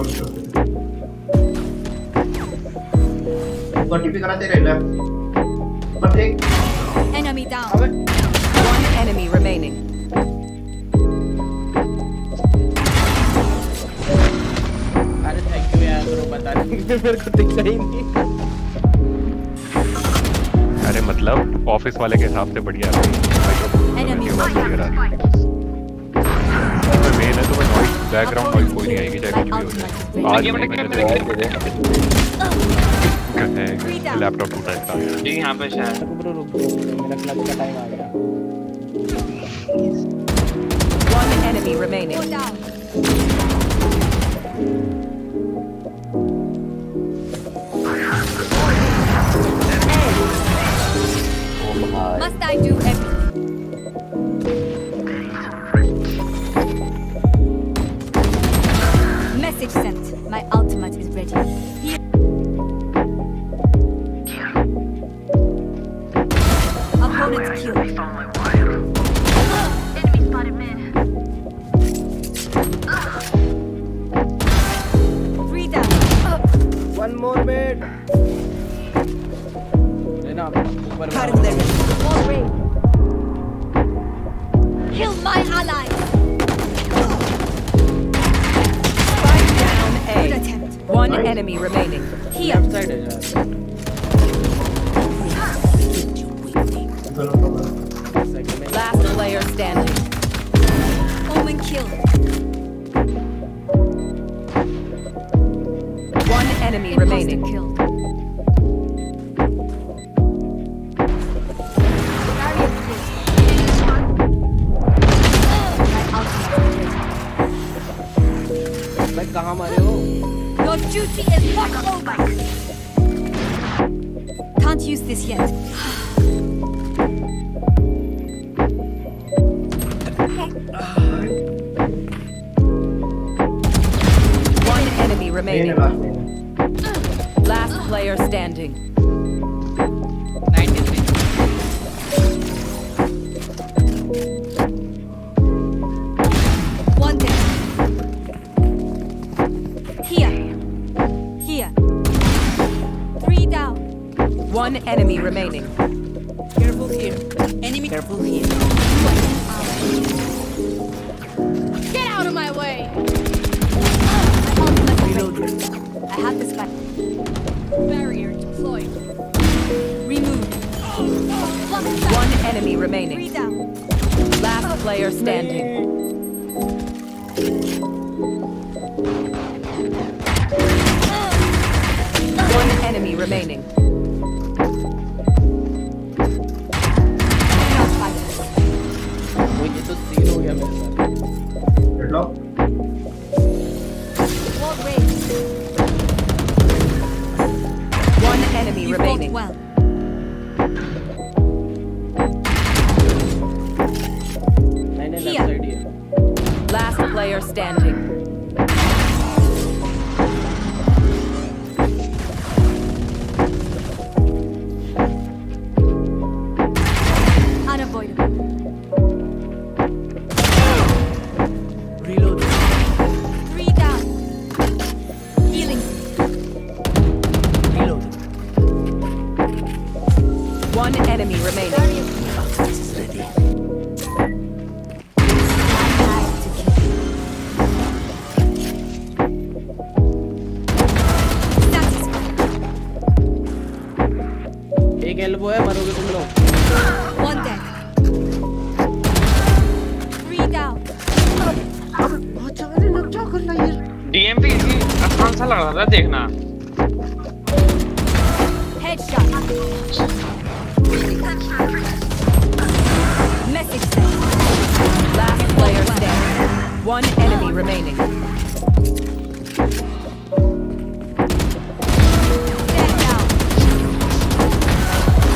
also. Enemy down. One enemy remaining. अरे मतलब office वाले के हिसाब से बढ़िया है तो नॉइस बैकग्राउंड नॉइस कोई नहीं आएगी चाहे कुछ भी हो आज मैंने लैपटॉप टूटा था ठीक यहां पे शायद ब्रो रुको मेरा क्लच का टाइम आ गया one enemy remaining Must I do everything? Message sent. My ultimate is ready. Here. Opponent killed. Enemy spotted mid. Three down. One more mid. Kill my ally. Fight down A. Good attempt. One enemy remaining. Here. Last player standing. Omen kill. One enemy remaining. Killed. Your duty is not over. Can't use this yet. One enemy remaining. Last player standing. 93. One down. Here. Three down. One enemy remaining. Careful here. Enemy. Careful here. Get out of my way. I have this guy. Barrier deployed. Removed. One enemy remaining. Three down. Last player standing. Enemy remaining. One enemy remaining. Well. Here. Last player standing. One enemy remaining. This is ready. एक elbow है मरोगे तुम लोग. One dead. Three down. बहुत ज़्यादा नक्शा कर रहा है ये. DMP इसी आसान सा लग रहा था देखना. Headshot. Message sent. Last player standing. One enemy remaining. Stand down.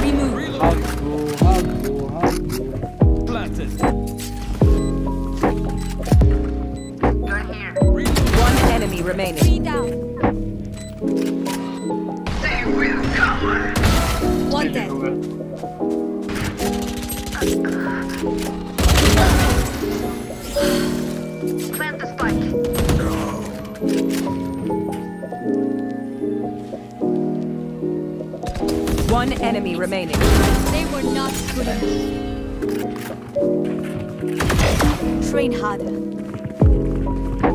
Remove. Hug. Planted. One enemy remaining. Three down. They will cover. One dead. Plant the spike. One enemy remaining. They were not good enough. Train harder.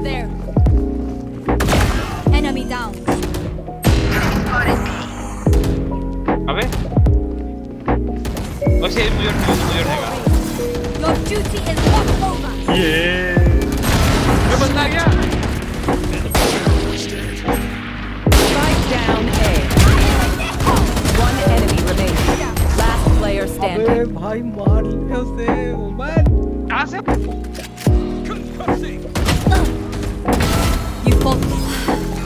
There. Enemy down. Abbe? Bak şey duyuyorum ya. Your duty is not over. Yeah. Ne bunlar ya? Strike down A. One enemy remaining. Last player standing. Abbe, bhai maar liya se, Oman. Asif. Concussing. You both.